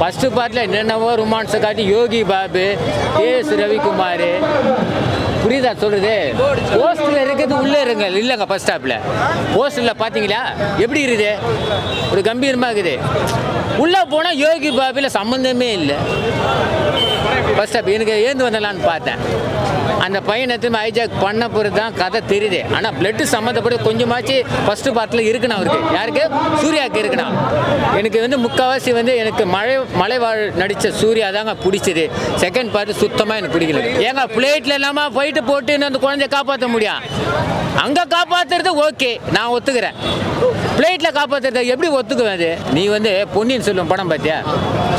First party என்னென்னவோ romance காட்டி Yogi Babu as Ravikumar புரியுதா சொல்கிறது போஸ்டில் இருக்கிறது உள்ளே இருங்க இல்லைங்க பஸ் ஸ்டாப்பில் போஸ்டரில் பார்த்தீங்களா எப்படி இருக்குது ஒரு கம்பீரமாக இருக்குது உள்ளே போனால் யோகி பாபியில் சம்மந்தமே இல்லை பஸ் ஸ்டாப் எனக்கு ஏந்து வந்தலான்னு பார்த்தேன் அந்த பையனை திரும்ப ஹைஜாக் பண்ண பிறகு தான் கதை தெரியுது ஆனால் பிளட்டு சம்மந்தப்பட்டு கொஞ்சமாச்சு ஃபஸ்ட்டு பார்ட்டில் இருக்குண்ணா அவருக்கு யாருக்கு சூர்யாவுக்கு இருக்குண்ணா எனக்கு வந்து முக்கால்வாசி வந்து எனக்கு மலைவாழ் நடித்த சூர்யா தாங்க பிடிச்சது செகண்ட் பார்ட்டு சுத்தமாக எனக்கு பிடிக்கல ஏங்க பிளேட்டில் இல்லாமல் ஃபைட்டு போட்டு இன்னும் அந்த குழந்தைய காப்பாற்ற முடியும் அங்கே காப்பாற்றுறது ஓகே நான் ஒத்துக்கிறேன் பிளேட்டில் காப்பாற்றுறது எப்படி ஒத்துக்குவேன் அது நீ வந்து பொன்னியின் செல்வன் படம் பார்த்தியா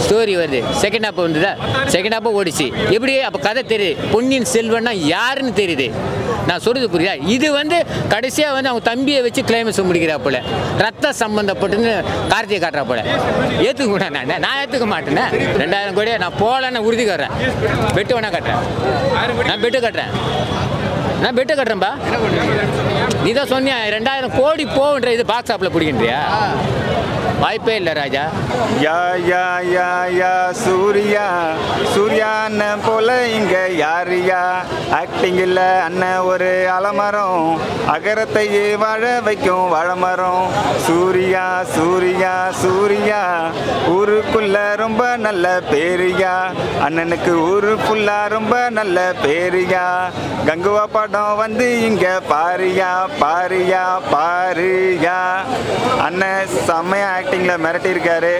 ஸ்டோரி வருது செகண்ட் ஹாப் வந்துதா செகண்ட் ஹாப்பாக ஓடிச்சு எப்படி அப்போ கதை தெரியுது பொன்னியின் செல்வன் யாருன்னு தெரியுது நான் சொல்றது புரியுதா இது வந்து கடைசியா வந்து அவங்க தம்பியை வச்சு கிளைமேக்ஸ் முடிக்கிறா போல ரத்த சம்பந்தப்பட்டு கார்த்திகை காட்டுறா போல ஏற்றுக்கூட நான் ஏற்றுக்க மாட்டேன் 2000 கோடி நான் போலன்னு உறுதி கட்டுறேன் பெட்டு வேணா கட்டுறேன் நான் பெட்டு கட்டுறேன்பா நீ தான் சொன்னியா 2000 கோடி போகுன்ற இது பாக்ஸ் ஆப்ல பிடிக்கின்றியா வாய்ப்பே இல்லை ராஜா யா யா யா யா சூர்யா சூர்யான்னு போல இங்க யாரியா ஆக்டிங் இல்லை அண்ணன் ஒரு அலமரம் அகரத்தையே வாழ வைக்கும் வாழமரம் சூர்யா சூர்யா சூர்யா ஊருக்குள்ள ரொம்ப நல்ல பேரியா அண்ணனுக்கு ஊருக்குள்ள ரொம்ப நல்ல பேரியா கங்குவா படம் வந்து இங்க பாரியா பாரியா பாரியா அண்ணன் செம்மையா ஆக்டிங்கில் மிரட்டியிருக்காரு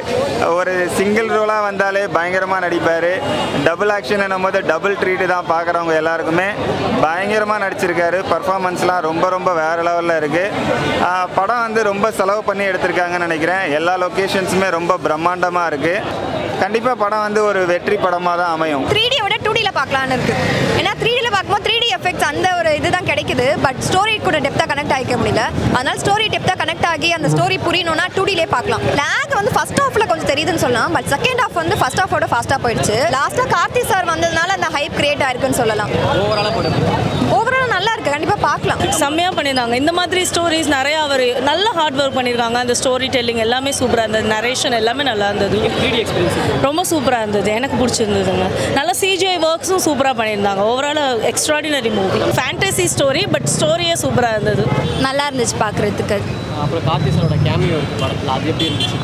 ஒரு சிங்கிள் ரோலாக வந்தாலே பயங்கரமாக நடிப்பார் டபுள் ஆக்ஷன் என்னும்போது டபுள் ட்ரீட்டு தான் பார்க்குறவங்க எல்லாருக்குமே பயங்கரமாக நடிச்சிருக்காரு பர்ஃபார்மன்ஸ்லாம் ரொம்ப ரொம்ப வேறு லெவலில் இருக்குது படம் வந்து ரொம்ப செலவு பண்ணி எடுத்திருக்காங்கன்னு நினைக்கிறேன் எல்லா லொக்கேஷன்ஸுமே ரொம்ப பிரம்மாண்டமாக இருக்குது கண்டிப்பாக படம் வந்து ஒரு வெற்றி படமாக தான் அமையும் 3Dயோட 2Dயில் பார்க்கலான்னு இருக்குது ஏன்னா 3Dயில் பார்க்கும்போது 3D எஃபெக்ட்ஸ் அந்த ஒரு இதுதான் கிடைக்குது பட் ஸ்டோரி கூட டெப்த்தாக கனெக்ட் ஆகிக்க முடியல அதனால் ஸ்டோரி டெப்த்தாக கனெக்ட் ஆகி அந்த ஸ்டோரி புரியணும்னா 2Dலே பார்க்கலாம் லேக் வந்து ஃபர்ஸ்ட் ஹாஃபில் கொஞ்சம் தெரியுதுன்னு சொல்லலாம் பட் செகண்ட் ஹாஃப் வந்து ஃபர்ஸ்ட் ஹாஃபோட ஃபாஸ்ட்டாக போயிடுச்சு லாஸ்ட்டாக கார்த்தி சார் வந்ததுனால அந்த ஹைப் கிரியேட் ஆயிருக்குன்னு சொல்லலாம் ஓவரால் நல்லா இருக்குது கண்டிப்பாக பார்க்கலாம் செம்மையாக பண்ணியிருந்தாங்க இந்த மாதிரி ஸ்டோரிஸ் நிறையா அவர் நல்ல ஹார்ட் ஒர்க் பண்ணியிருக்காங்க அந்த ஸ்டோரி டெல்லிங் எல்லாமே சூப்பராக இருந்தது நரேஷன் எல்லாமே நல்லா இருந்தது ரொம்ப சூப்பராக இருந்தது எனக்கு பிடிச்சிருந்ததுங்க நல்லா சிஜிஐ ஒர்க்ஸும் சூப்பராக பண்ணியிருந்தாங்க overall extraordinary movie fantasy story but ஸ்டோரியே சூப்பராக இருந்தது நல்லா இருந்துச்சு பார்க்குறதுக்கு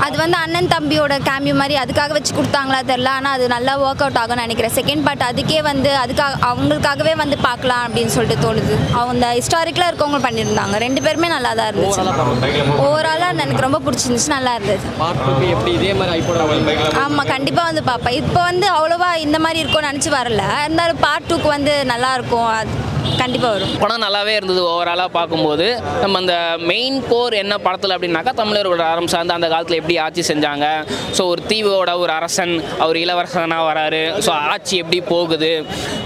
அது வந்து அண்ணன் தம்பியோட கேமியோ மாதிரி அதுக்காக வச்சு கொடுத்தாங்களா தெரியல ஆனால் அது நல்லா ஒர்க் அவுட் ஆகும்னு நினைக்கிறேன் செகண்ட் பார்ட் அதுக்கே வந்து அதுக்காக அவங்களுக்காகவே வந்து பார்க்கலாம் அப்படின்னு சொல்லிட்டு தோணுது அவங்க ஹிஸ்டாரிக்கலாக இருக்கவங்க பண்ணியிருந்தாங்க ரெண்டு பேருமே நல்லா தான் இருந்துச்சு ஓவராலாக எனக்கு ரொம்ப பிடிச்சிருந்துச்சு நல்லா இருந்தது ஆமாம் கண்டிப்பாக வந்து பார்ப்பேன் இப்போ வந்து அவ்வளோவா இந்த மாதிரி இருக்கும்னு நினச்சி வரல இருந்தாலும் பார்ட் 2க்கு வந்து நல்லாயிருக்கும் அது கண்டிப்பாக வரும் படம் நல்லாவே இருந்தது ஓவராலாக பார்க்கும்போது நம்ம அந்த மெயின் கோர் என்ன படத்தில் அப்படின்னாக்கா தமிழர்களோட அறம் சார்ந்து அந்த காலத்தில் எப்படி ஆட்சி செஞ்சாங்க ஸோ ஒரு தீவோட ஒரு அரசன் அவர் இளவரசனாக வராரு ஸோ ஆட்சி எப்படி போகுது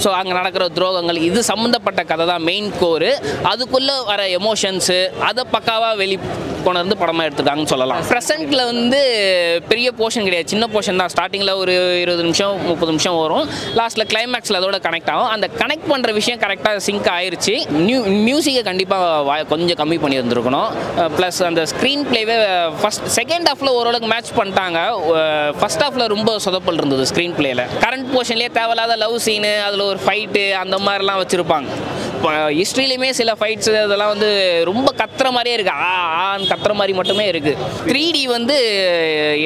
ஸோ அங்கே நடக்கிற துரோகங்கள் இது சம்மந்தப்பட்ட கதை தான் மெயின் கோரு அதுக்குள்ளே வர எமோஷன்ஸு அதை பக்காவாக கொண்டு வந்து படமாக எடுத்துட்டாங்கன்னு சொல்லலாம் ப்ரெசென்ட்டில் வந்து பெரிய போர்ஷன் கிடையாது சின்ன போர்ஷன் தான் ஸ்டார்டிங்கில் ஒரு 20 நிமிஷம் 30 நிமிஷம் வரும் லாஸ்ட்டில் கிளைமேக்ஸில் அதோட கனெக்ட் ஆகும் அந்த கனெக்ட் பண்ணுற விஷயம் கரெக்டாக சிங்க் ஆயிடுச்சு மியூசிக்கை கண்டிப்பாக கொஞ்சம் கம்மி பண்ணியிருந்துருக்கணும் ப்ளஸ் அந்த ஸ்க்ரீன் பிளேவே ஃபஸ்ட் செகண்ட் ஹாஃபில் ஓரளவுக்கு மேட்ச் பண்ணிட்டாங்க ஃபஸ்ட் ஹாஃபில் ரொம்ப சொதப்பல் இருந்தது ஸ்க்ரீன் பிளேயில் கரண்ட் போர்ஷன்லேயே தேவையில்லாத லவ் சீனு அதில் ஒரு ஃபைட்டு அந்த மாதிரிலாம் வச்சுருப்பாங்க ஹிஸ்ட்ரியிலையுமே சில ஃபைட்ஸ் இதெல்லாம் வந்து ரொம்ப கத்துற மாதிரியே இருக்குது ஆன் கத்துற மாதிரி மட்டுமே இருக்குது 3D வந்து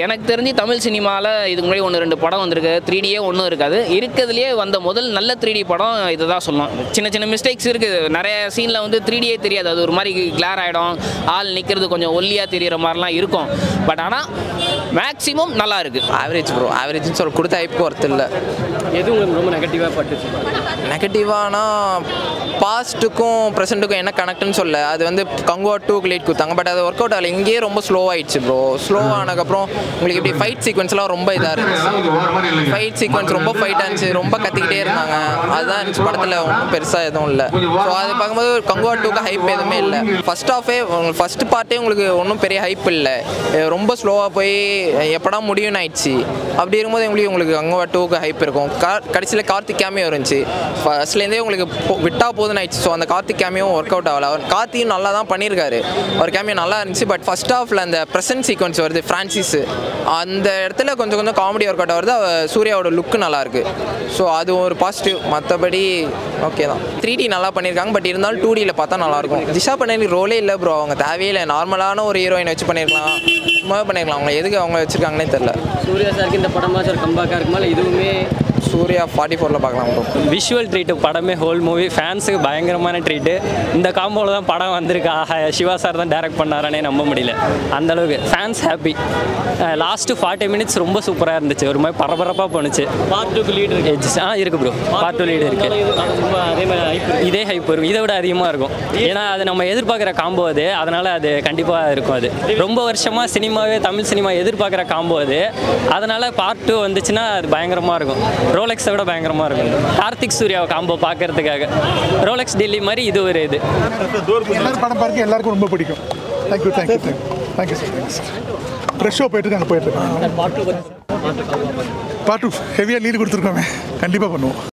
எனக்கு தெரிஞ்சு தமிழ் சினிமாவில் இதுக்கு முன்னாடி 1-2 படம் வந்திருக்கு 3Dயே ஒன்றும் இருக்காது இருக்கிறதுலையே வந்த முதல் நல்ல 3D படம் இதை தான் சொல்லலாம் சின்ன மிஸ்டேக்ஸ் இருக்குது நிறைய சீனில் வந்து 3Dயே தெரியாது அது ஒரு மாதிரி கிளார் ஆகிடும் ஆள் நிற்கிறது கொஞ்சம் ஒல்லியாக தெரிகிற மாதிரிலாம் இருக்கும் பட் ஆனால் மேக்ஸிமம் நல்லா இருக்குது ஆவரேஜ் ப்ரோ ஆவரேஜ்னு சொல்ல கொடுத்த ஐப்புக்கு ஒருத்தர் இல்லை எதுவும் ரொம்ப நெகட்டிவாக பட்டுச்சு நெகட்டிவானா பாஸ்ட்டுக்கும் ப்ரெசென்ட்டுக்கும் என்ன கனெக்ட்னு சொல்ல அது வந்து கங்குவா 2க்கு லேட் கொடுத்தாங்க பட் அது ஒர்க் அவுட் ஆகலை இங்கேயே ரொம்ப ஸ்லோவாகிடுச்சு ப்ரோ ஸ்லோவானதுக்கப்புறம் உங்களுக்கு இப்படி ஃபைட் சீக்வன்ஸ்லாம் ரொம்ப இதாக இருந்துச்சு ஃபைட் சீக்வன்ஸ் ரொம்ப ஃபைட்டாக இருந்துச்சு ரொம்ப கத்திக்கிட்டே இருந்தாங்க அதுதான் இருந்துச்சு படத்தில் ஒன்றும் பெருசாக எதுவும் இல்லை ஸோ அது பார்க்கும்போது கங்குவா 2க்கு ஹைப் எதுவுமே இல்லை ஃபஸ்ட் ஆஃபே உங்களுக்கு ஃபஸ்ட் பார்ட்டே உங்களுக்கு ஒன்றும் பெரிய ஹைப் இல்லை ரொம்ப ஸ்லோவாக போய் எப்படா முடியும்னு ஆயிடுச்சு அப்படி இருக்கும்போது உங்களுக்கு கங்குவா 2க்கு ஹைப் இருக்கும் கடைசியில் கார்த்திக் கேமியோ இருந்துச்சு ஃபஸ்ட்லேருந்தே உங்களுக்கு விட்டா போதும் ரிலீஸ் ஆயிடுச்சு. ஸோ அந்த கார்த்திக் கேமியும் ஒர்க் அவுட் ஆகல. அவர் கார்த்தியும் நல்லா தான் பண்ணியிருக்காரு, ஒரு கேமியும் நல்லா இருந்துச்சு. பட் ஃபர்ஸ்ட் ஹாஃபில் அந்த ப்ரெசன்ட் சீக்வன்ஸ் வருது ஃப்ரான்சிஸு, அந்த இடத்துல கொஞ்சம் கொஞ்சம் காமெடி ஒர்க் அவுட் வருது. சூர்யாவோட லுக்கு நல்லாயிருக்கு. ஸோ அது ஒரு பாசிட்டிவ். மற்றபடி ஓகே தான். 3D நல்லா பண்ணியிருக்காங்க, பட் இருந்தாலும் 2Dயில் பார்த்தா நல்லாயிருக்கும். திஷா பண்ணி ரோலே இல்லை ப்ரோ, அவங்க தேவையே இல்லை. நார்மலான ஒரு ஹீரோயின் வச்சு பண்ணியிருக்கலாம், சும்மாவே பண்ணியிருக்கலாம். அவங்க எதுக்கு அவங்க வச்சுருக்காங்கன்னே தெரில. சூர்யா சாருக்கு இந்த படமா சார் கம்பாக்காக இருக்குமா? இதுவுமே சூர்யா 44ல் பார்க்கலாம் ப்ரோ. விஷுவல் ட்ரீட்டு படமே, ஹோல் மூவி ஃபேன்ஸுக்கு பயங்கரமான ட்ரீட்டு. இந்த காம்போவில் தான் படம் வந்திருக்கு. சிவா சார் தான் டேரக்ட் பண்ணாரானே நம்ப முடியல, அந்தளவுக்கு ஃபேன்ஸ் ஹாப்பி. லாஸ்ட்டு 40 மினிட்ஸ் ரொம்ப சூப்பராக இருந்துச்சு, ஒரு மாதிரி பரபரப்பாக போணுச்சு. பார்ட் 2க்கு லீடு இருக்குது. இருக்குது ப்ரோ, பார்ட் 2 லீடு இருக்குது. அதே மாதிரி இதே ஹைப் இருக்கும், இதை விட அதிகமாக இருக்கும். ஏன்னா அது நம்ம எதிர்பார்க்குற காம்போ அது, அதனால் அது கண்டிப்பாக இருக்கும். அது ரொம்ப வருஷமாக சினிமாவே தமிழ் சினிமா எதிர்பார்க்குற காம்போ அது, அதனால் பார்ட் 2 வந்துச்சுன்னா அது பயங்கரமாக இருக்கும். ரோலெக்ஸை விட பயங்கரமாக இருக்கும். கார்த்திக் சூர்யாவை காம்போ பார்க்கறதுக்காக ரோலெக்ஸ் டெல்லி மாதிரி இது ஒரு இது. படம் பார்க்க எல்லாருக்கும் ரொம்ப பிடிக்கும். Thank you thank you thank you sir. Thanks sir. ஃப்ரெஷ்ஷாக போயிட்டுருக்காங்க. பார்ட் 2 ஹெவியாக லீடு கொடுத்துருக்கோமே, கண்டிப்பாக பண்ணுவோம்.